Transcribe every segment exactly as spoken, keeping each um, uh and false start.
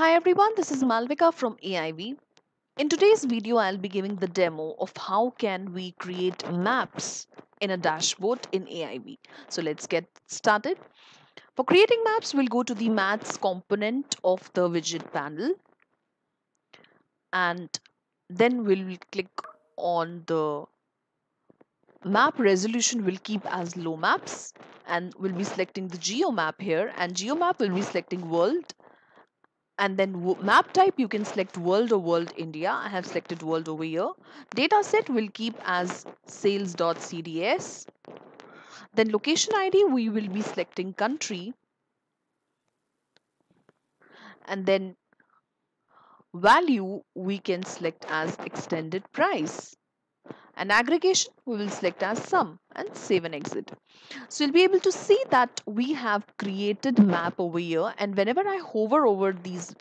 Hi everyone, this is Malvika from A I V. In today's video, I'll be giving the demo of how can we create maps in a dashboard in A I V. So let's get started. For creating maps, we'll go to the maths component of the widget panel. And then we'll click on the map resolution will keep as low maps. And we'll be selecting the geo map here. And geo map will be selecting world. And then map type, you can select world or world India. I have selected world over here. Data set will keep as sales.cds. Then location I D, we will be selecting country. And then value, we can select as extended price. And aggregation, we will select as sum and save and exit. So you'll be able to see that we have created map over here. And whenever I hover over these,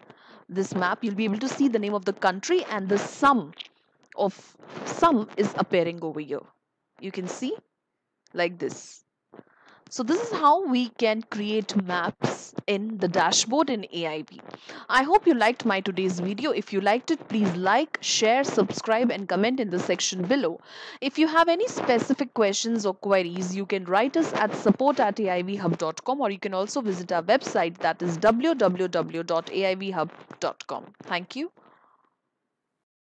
this map, you'll be able to see the name of the country and the sum of sum is appearing over here. You can see like this. So this is how we can create maps in the dashboard in A I V. I hope you liked my today's video. If you liked it, please like, share, subscribe and comment in the section below. If you have any specific questions or queries, you can write us at support at A I V hub dot com or you can also visit our website, that is w w w dot A I V hub dot com. Thank you.